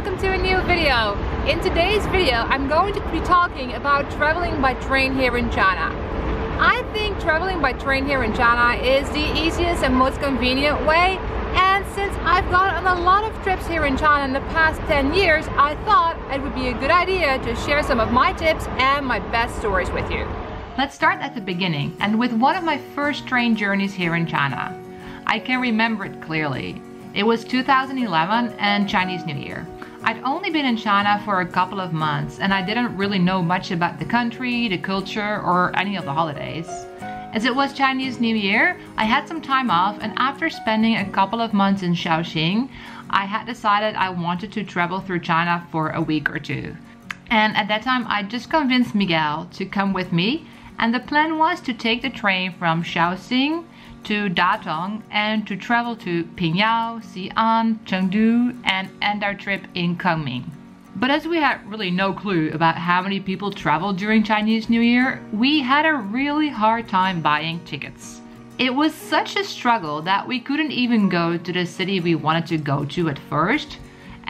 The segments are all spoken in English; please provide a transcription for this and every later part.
welcome to a new video. In today's video I'm going to be talking about traveling by train here in China. I think traveling by train here in China is the easiest and most convenient way, and since I've gone on a lot of trips here in China in the past 10 years, I thought it would be a good idea to share some of my tips and my best stories with you. Let's start at the beginning and with one of my first train journeys here in China. I can remember it clearly. It was 2011 and Chinese New Year. I'd only been in China for a couple of months and I didn't really know much about the country, the culture, or any of the holidays. As it was Chinese New Year, I had some time off, and after spending a couple of months in Shaoxing, I had decided I wanted to travel through China for a week or two. And at that time I just convinced Miguel to come with me, and the plan was to take the train from Shaoxing to Datong and to travel to Pingyao, Xi'an, Chengdu, and end our trip in Kunming. But as we had really no clue about how many people travel during Chinese New Year, we had a really hard time buying tickets. It was such a struggle that we couldn't even go to the city we wanted to go to at first,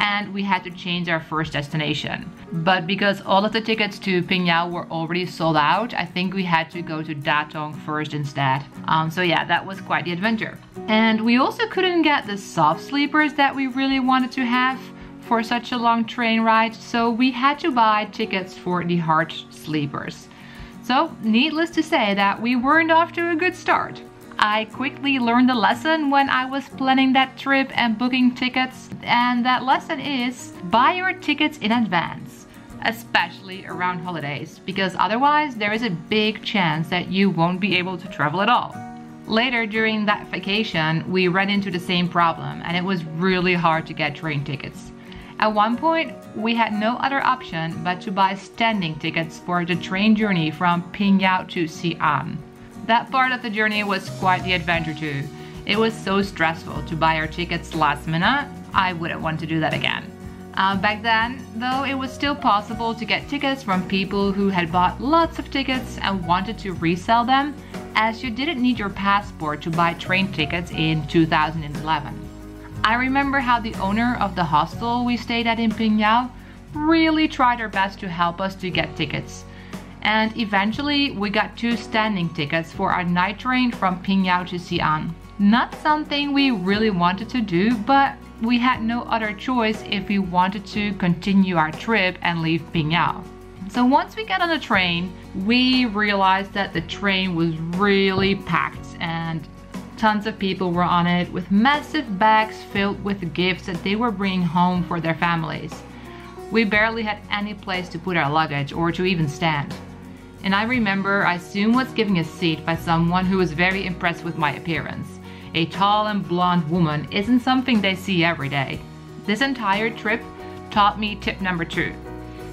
and we had to change our first destination. But because all of the tickets to Pingyao were already sold out, I think we had to go to Datong first instead. So yeah, that was quite the adventure. And we also couldn't get the soft sleepers that we really wanted to have for such a long train ride, so we had to buy tickets for the hard sleepers. So needless to say that we weren't off to a good start. I quickly learned a lesson when I was planning that trip and booking tickets, and that lesson is buy your tickets in advance, especially around holidays, because otherwise there is a big chance that you won't be able to travel at all. Later during that vacation, we ran into the same problem, and it was really hard to get train tickets. At one point, we had no other option but to buy standing tickets for the train journey from Pingyao to Xi'an. That part of the journey was quite the adventure too. It was so stressful to buy our tickets last minute, I wouldn't want to do that again. Back then, though, it was still possible to get tickets from people who had bought lots of tickets and wanted to resell them, as you didn't need your passport to buy train tickets in 2011. I remember how the owner of the hostel we stayed at in Pingyao really tried her best to help us to get tickets. And eventually we got two standing tickets for our night train from Pingyao to Xi'an. Not something we really wanted to do, but we had no other choice if we wanted to continue our trip and leave Pingyao. So once we got on the train, we realized that the train was really packed and tons of people were on it with massive bags filled with gifts that they were bringing home for their families. We barely had any place to put our luggage or to even stand. And I remember I soon was given a seat by someone who was very impressed with my appearance. A tall and blonde woman isn't something they see every day. This entire trip taught me tip number 2.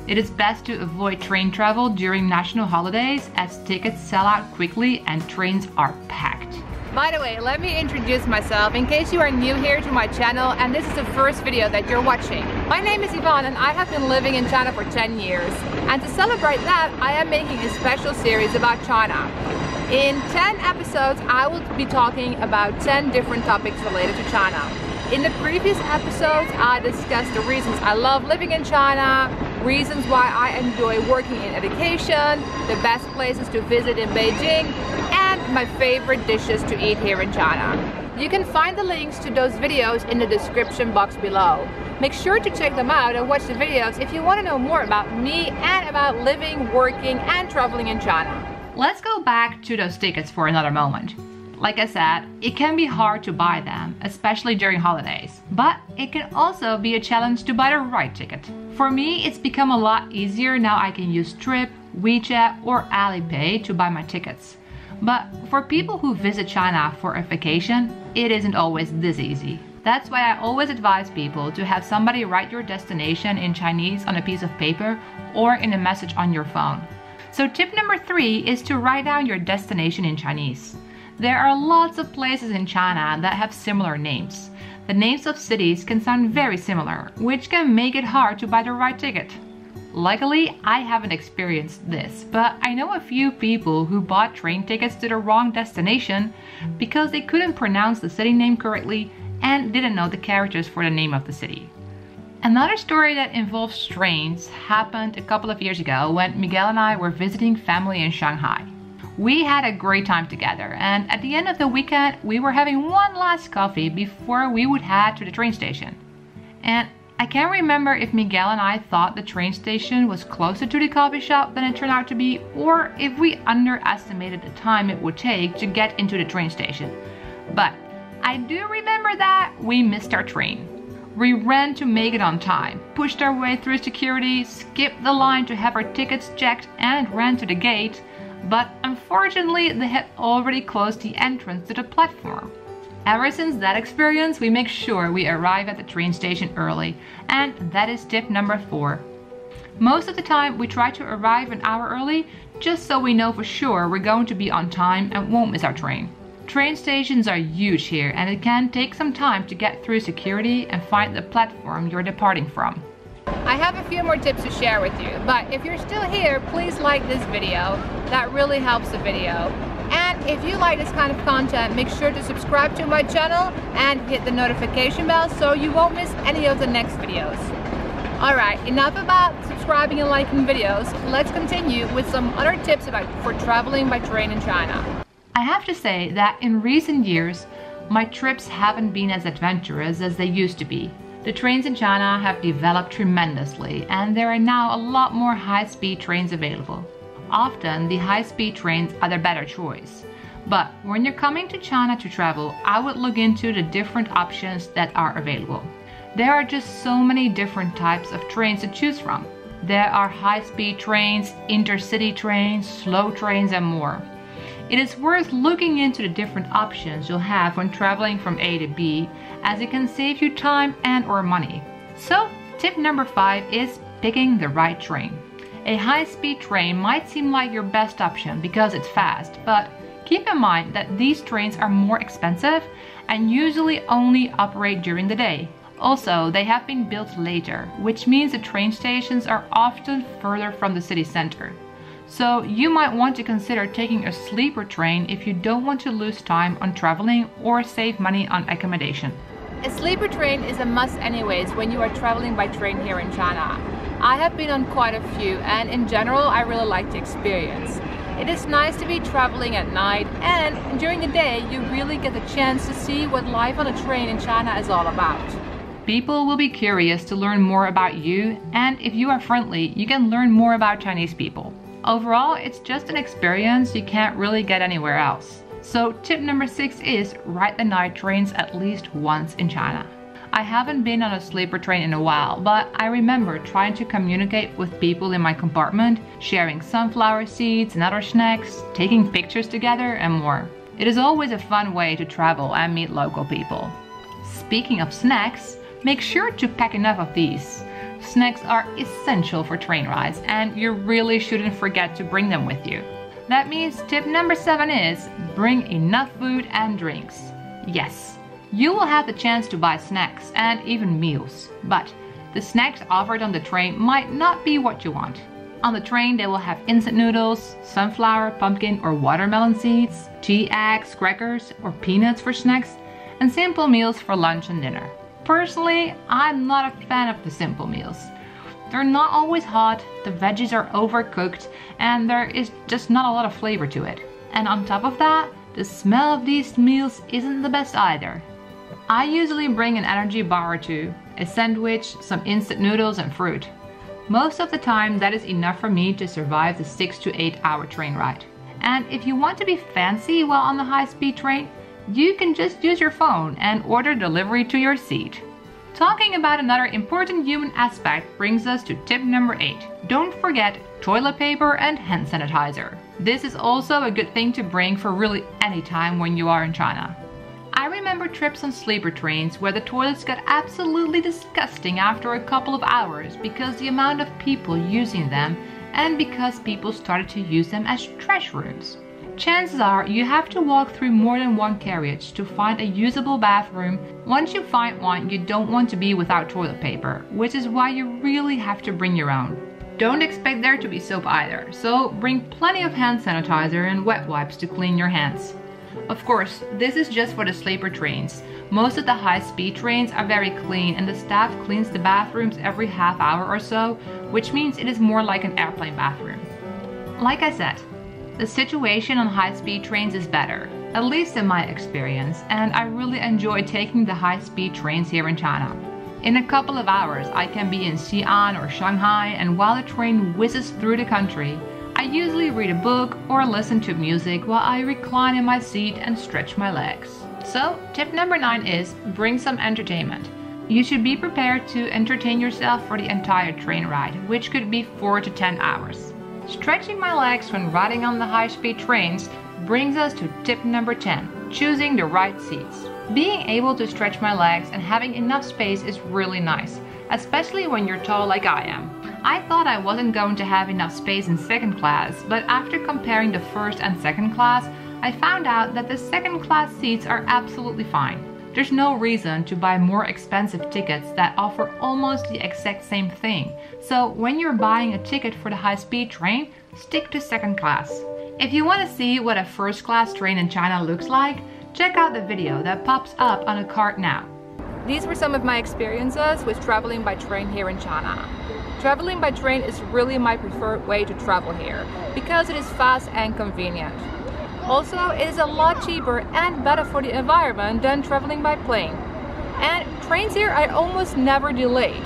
It is best to avoid train travel during national holidays, as tickets sell out quickly and trains are packed. By the way, let me introduce myself in case you are new here to my channel and this is the first video that you're watching. My name is Yvonne and I have been living in China for 10 years. And to celebrate that, I am making a special series about China. In 10 episodes, I will be talking about 10 different topics related to China. In the previous episodes, I discussed the reasons I love living in China, reasons why I enjoy working in education, the best places to visit in Beijing, and my favorite dishes to eat here in China. You can find the links to those videos in the description box below. Make sure to check them out and watch the videos if you want to know more about me and about living, working, and traveling in China. Let's go back to those tickets for another moment. Like I said, it can be hard to buy them, especially during holidays, but it can also be a challenge to buy the right ticket. For me, it's become a lot easier now. I can use Trip, WeChat, or Alipay to buy my tickets. But for people who visit China for a vacation, it isn't always this easy. That's why I always advise people to have somebody write your destination in Chinese on a piece of paper or in a message on your phone. So tip number 3 is to write down your destination in Chinese. There are lots of places in China that have similar names. The names of cities can sound very similar, which can make it hard to buy the right ticket. Luckily, I haven't experienced this, but I know a few people who bought train tickets to the wrong destination because they couldn't pronounce the city name correctly and didn't know the characters for the name of the city. Another story that involves trains happened a couple of years ago when Miguel and I were visiting family in Shanghai. We had a great time together, and at the end of the weekend we were having one last coffee before we would head to the train station. And I can't remember if Miguel and I thought the train station was closer to the coffee shop than it turned out to be, or if we underestimated the time it would take to get into the train station. But I do remember that we missed our train. We ran to make it on time, pushed our way through security, skipped the line to have our tickets checked, and ran to the gate. But unfortunately, they had already closed the entrance to the platform. Ever since that experience, we make sure we arrive at the train station early, and that is tip number 4. Most of the time, we try to arrive an hour early just so we know for sure we're going to be on time and won't miss our train. Train stations are huge here, and it can take some time to get through security and find the platform you're departing from. I have a few more tips to share with you, but if you're still here, please like this video. That really helps the video. And if you like this kind of content, make sure to subscribe to my channel and hit the notification bell so you won't miss any of the next videos. Alright, enough about subscribing and liking videos. Let's continue with some other tips for traveling by train in China. I have to say that in recent years, my trips haven't been as adventurous as they used to be. The trains in China have developed tremendously, and there are now a lot more high-speed trains available. Often, the high-speed trains are the better choice. But when you're coming to China to travel, I would look into the different options that are available. There are just so many different types of trains to choose from. There are high-speed trains, intercity trains, slow trains, and more. It is worth looking into the different options you'll have when traveling from A to B, as it can save you time and/or money. So, tip number 5 is picking the right train. A high-speed train might seem like your best option because it's fast, but keep in mind that these trains are more expensive and usually only operate during the day. Also, they have been built later, which means the train stations are often further from the city center. So you might want to consider taking a sleeper train if you don't want to lose time on traveling or save money on accommodation. A sleeper train is a must anyways when you are traveling by train here in China. I have been on quite a few, and in general I really like the experience. It is nice to be traveling at night, and during the day you really get the chance to see what life on a train in China is all about. People will be curious to learn more about you, and if you are friendly, you can learn more about Chinese people. Overall, it's just an experience you can't really get anywhere else. So tip number 6 is ride the night trains at least once in China. I haven't been on a sleeper train in a while, but I remember trying to communicate with people in my compartment, sharing sunflower seeds and other snacks, taking pictures together, and more. It is always a fun way to travel and meet local people. Speaking of snacks, make sure to pack enough of these. Snacks are essential for train rides, and you really shouldn't forget to bring them with you. That means tip number 7 is bring enough food and drinks. Yes, you will have the chance to buy snacks and even meals, but the snacks offered on the train might not be what you want. On the train, they will have instant noodles, sunflower, pumpkin or watermelon seeds, tea eggs, crackers or peanuts for snacks, and simple meals for lunch and dinner. Personally, I'm not a fan of the simple meals. They're not always hot, the veggies are overcooked, and there is just not a lot of flavor to it. And on top of that, the smell of these meals isn't the best either. I usually bring an energy bar or two, a sandwich, some instant noodles and fruit. Most of the time that is enough for me to survive the 6- to 8-hour train ride. And if you want to be fancy while on the high-speed train, you can just use your phone and order delivery to your seat. Talking about another important human aspect brings us to tip number 8. Don't forget toilet paper and hand sanitizer. This is also a good thing to bring for really any time when you are in China. I remember trips on sleeper trains where the toilets got absolutely disgusting after a couple of hours because the amount of people using them and because people started to use them as trash rooms. Chances are you have to walk through more than one carriage to find a usable bathroom. Once you find one, you don't want to be without toilet paper, which is why you really have to bring your own. Don't expect there to be soap either, so bring plenty of hand sanitizer and wet wipes to clean your hands. Of course, this is just for the sleeper trains, Most of the high-speed trains are very clean, and the staff cleans the bathrooms every half hour or so, which means it is more like an airplane bathroom. Like I said, the situation on high-speed trains is better, at least in my experience, and I really enjoy taking the high-speed trains here in China. In a couple of hours, I can be in Xi'an or Shanghai, and while the train whizzes through the country, I usually read a book or listen to music while I recline in my seat and stretch my legs. So, tip number 9 is bring some entertainment. You should be prepared to entertain yourself for the entire train ride, which could be 4 to 10 hours. Stretching my legs when riding on the high-speed trains brings us to tip number 10, choosing the right seats. Being able to stretch my legs and having enough space is really nice, especially when you're tall like I am. I thought I wasn't going to have enough space in second class, but after comparing the first and second class, I found out that the second class seats are absolutely fine. There's no reason to buy more expensive tickets that offer almost the exact same thing. So when you're buying a ticket for the high-speed train, stick to second class. If you want to see what a first-class train in China looks like, check out the video that pops up on a card now. These were some of my experiences with traveling by train here in China. Traveling by train is really my preferred way to travel here because it is fast and convenient. Also, it is a lot cheaper and better for the environment than traveling by plane. And trains here are almost never delayed.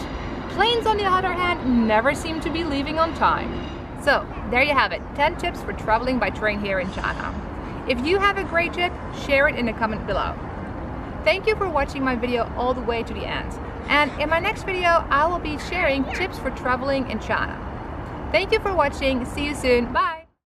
Planes, on the other hand, never seem to be leaving on time. So, there you have it, 10 tips for traveling by train here in China. If you have a great tip, share it in the comment below. Thank you for watching my video all the way to the end. And in my next video, I will be sharing tips for traveling in China. Thank you for watching. See you soon. Bye.